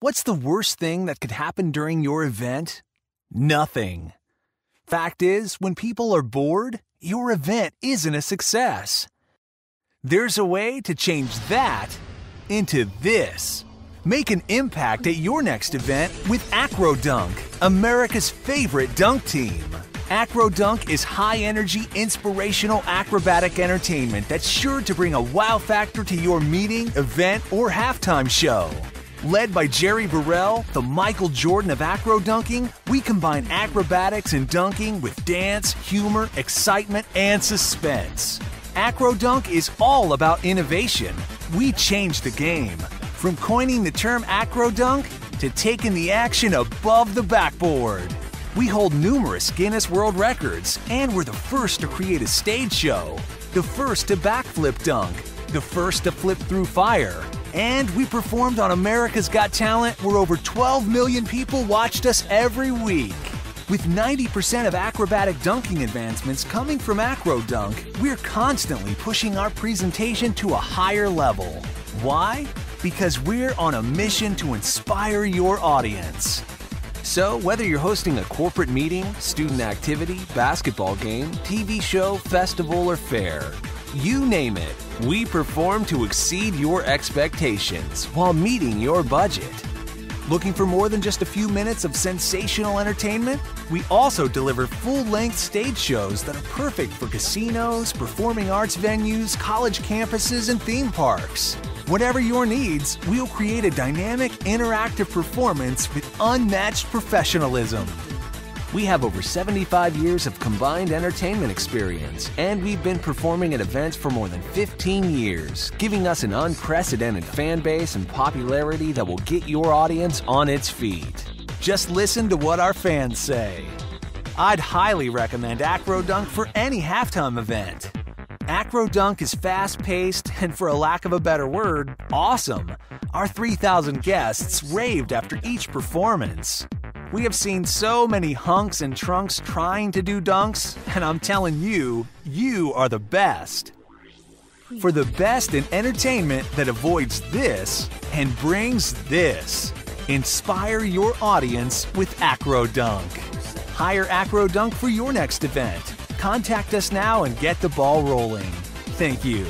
What's the worst thing that could happen during your event? Nothing. Fact is, when people are bored, your event isn't a success. There's a way to change that into this. Make an impact at your next event with AcroDunk, America's favorite dunk team. AcroDunk is high-energy, inspirational, acrobatic entertainment that's sure to bring a wow factor to your meeting, event, or halftime show. Led by Jerry Burrell, the Michael Jordan of acrodunking, we combine acrobatics and dunking with dance, humor, excitement, and suspense. AcroDunk is all about innovation. We change the game. From coining the term AcroDunk to taking the action above the backboard. We hold numerous Guinness World Records, and we're the first to create a stage show, the first to backflip dunk, the first to flip through fire, and we performed on America's Got Talent, where over 12 million people watched us every week. With 90% of acrobatic dunking advancements coming from AcroDunk, we're constantly pushing our presentation to a higher level. Why? Because we're on a mission to inspire your audience. So, whether you're hosting a corporate meeting, student activity, basketball game, TV show, festival, or fair, you name it, we perform to exceed your expectations while meeting your budget. Looking for more than just a few minutes of sensational entertainment? We also deliver full-length stage shows that are perfect for casinos, performing arts venues, college campuses, and theme parks. Whatever your needs, we'll create a dynamic, interactive performance with unmatched professionalism. We have over 75 years of combined entertainment experience, and we've been performing at events for more than 15 years, giving us an unprecedented fan base and popularity that will get your audience on its feet. Just listen to what our fans say. I'd highly recommend AcroDunk for any halftime event. AcroDunk is fast-paced and, for a lack of a better word, awesome. Our 3,000 guests raved after each performance. We have seen so many hunks and trunks trying to do dunks, and I'm telling you, you are the best. For the best in entertainment that avoids this and brings this, inspire your audience with AcroDunk. Hire AcroDunk for your next event. Contact us now and get the ball rolling. Thank you.